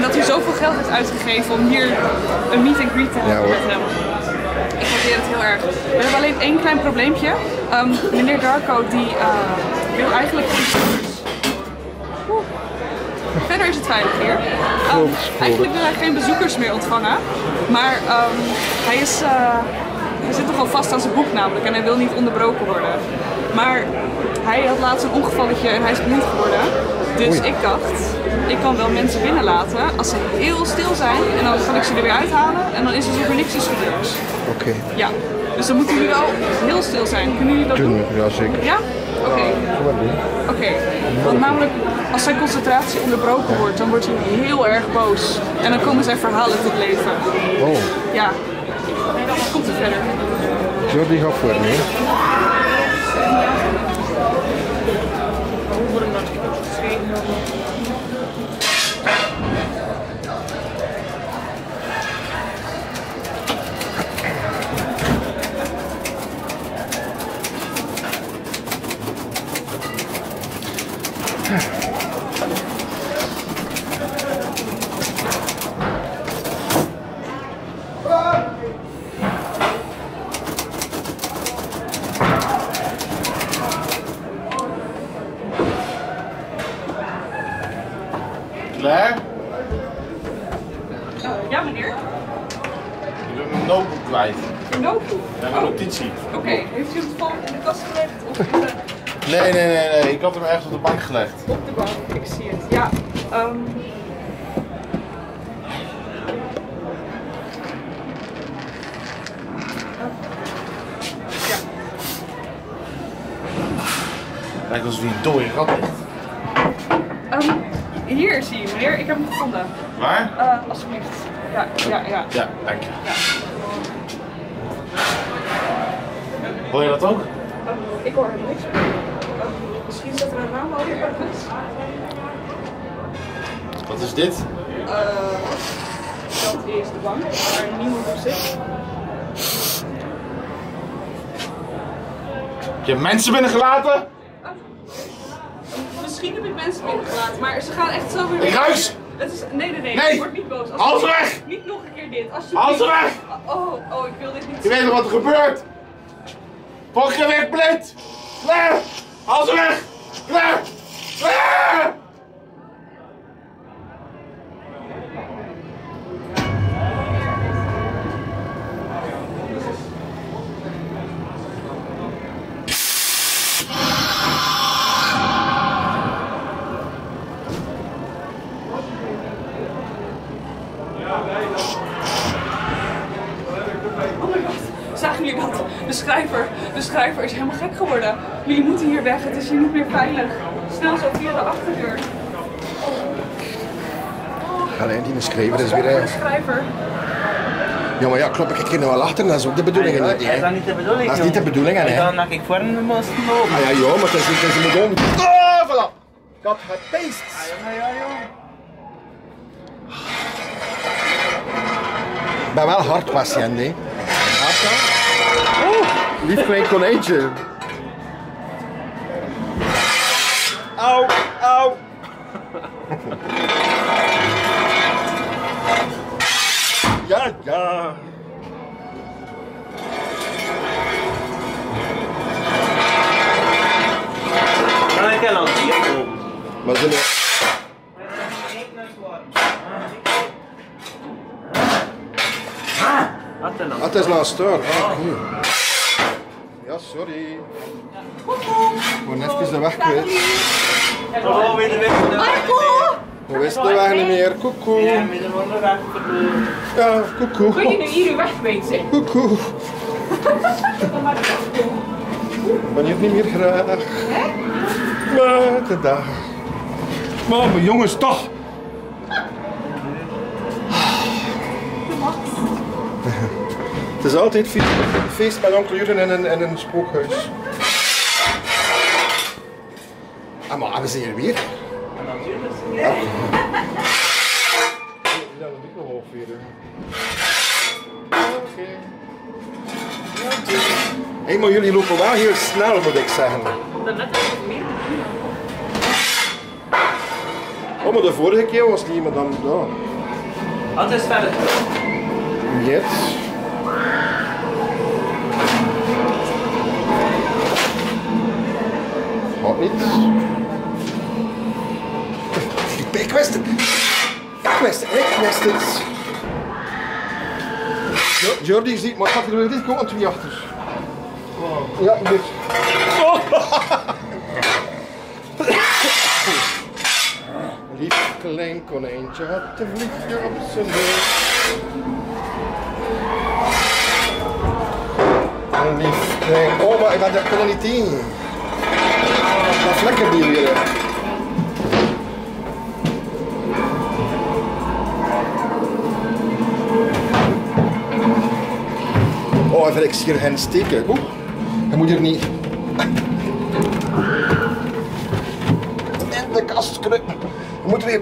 En dat u zoveel geld heeft uitgegeven om hier een meet and greet te hebben met hem. Ik waardeer het heel erg. We hebben alleen één klein probleempje. Meneer Darko die wil eigenlijk... Verder is het veilig hier. Eigenlijk wil hij geen bezoekers meer ontvangen. Maar hij zit toch al vast aan zijn boek namelijk en hij wil niet onderbroken worden. Maar hij had laatst een ongevalletje en hij is blind geworden. Dus ik dacht, ik kan wel mensen binnenlaten als ze heel stil zijn en dan kan ik ze er weer uithalen en dan is er zeker niks gebeurd. Oké. Ja, dus dan moeten jullie wel heel stil zijn. Kunnen jullie dat doen? Ja, zeker. Ja? Oké. Oké. Want namelijk, als zijn concentratie onderbroken wordt, dan wordt hij heel erg boos. En dan komen zijn verhalen tot leven. Oh. Ja. Komt het verder. Jordi gaat voor mee. Klaar? Ja, meneer. Ik ben mijn notebook kwijt. Een notebook? Ja, mijn notitie. Oké, heeft u het toevallig in de kast gelegd? Of... Nee, ik had hem ergens op de bank gelegd. Op de bank, ik zie het. Ja. Ja. Lijkt alsof hij een dode rat ligt. Hier is hij, meneer. Ik heb hem gevonden. Waar? Alsjeblieft. Ja. Ja, dank je. Ja. Hoor je dat ook? Ik hoor helemaal niks. Misschien zet er een naam over ergens. Wat is dit? Dat is de bank waar niemand op zit. Je hebt mensen binnengelaten? Misschien heb ik mensen binnengelaten, maar ze gaan echt zo weer... Ik ruis! Nee, word niet boos. Hals weg! Niet nog een keer dit. Hals weg! Oh, ik wil dit niet. Je weet nog wat er gebeurt! Volg je weg, blind! Klaar! Hals weg! Klaar! Klaar! Zagen jullie dat? De schrijver is helemaal gek geworden. Jullie moeten hier weg, het is hier niet meer veilig. Snel zo via de achterdeur. Alleen die schrijver is weer een... Ja, maar ja, klopt, ik ken er wel achter, dat is ook de bedoeling. Ja, dat is niet de bedoeling. Dat is niet de bedoeling, hè? Dan maak ik voor hem moesten lopen. Ah ja, joh, maar dat is niet de bedoeling. Oh, voilà! Dat gaat beest! Ja. Ik ben wel hartpatiënt, hè. Oeh, lief klein konijntje. Auw. Ja. Maar ik kan al die komen. Maar zullen we... Het is laatst hoor. Ja, sorry. Gewoon even de weg kwijt. Hoe is de weg niet meer? Koekoe. Ja, koekoe. Kun je nu hier uw weg kwijt zijn? Koekoe. Ik ben hier niet meer graag. Maar de dag. Maar mijn jongens toch. Het is altijd feest met onkel Jurgen in een spookhuis. Ah, maar we zijn hier weer. En natuurlijk zijn we hier. We zijn er niet nog half weer. Oké. Hé, maar jullie lopen wel heel snel, moet ik zeggen. Daarnet was het meer. Oh, maar de vorige keer was niet, maar dan... Ja. Wat is verder? Niet. Gaat niet. Ik wist het. Ik wist het. Ja, Jordi ziet, maar gaat er weer dit komen, twee achter. Wow. Ja, dit. Lief klein konijntje had de vliegje op zijn neus. Een lief klein... Oh, maar ik kon er niet in. Dat is lekker die weer. Oh, even ik hier hen steken. Oeh, hij moet hier niet... In de kast kruipen. Hij moet weer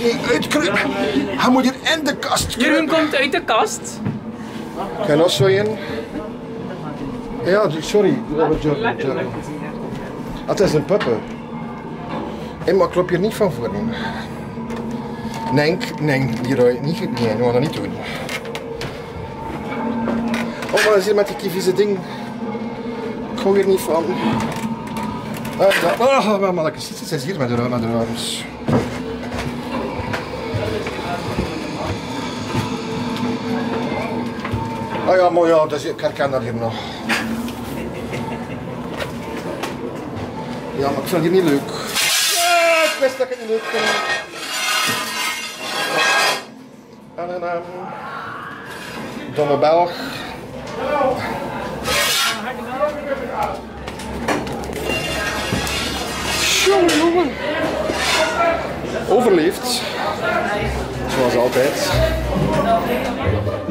niet uitkruipen. Hij moet hier in de kast kruipen. Jeroen komt uit de kast. Kan je nog zo in? Ja, sorry. Het is een puppe. Maar ik loop hier niet van voor. Nee, nee, we gaan dat niet doen. Oh, maar dat is hier met die vieze ding. Ik hou hier niet van. Oh, maar ze is hier met de ruimtes. Oh ja, mooi, ja, dus ik herken dat hier nog. Ja, maar ik vind het hier niet leuk. Ja, ik wist dat ik het niet leuk vind. En domme Belg. Jongen, jongen. Overleefd. Zoals altijd.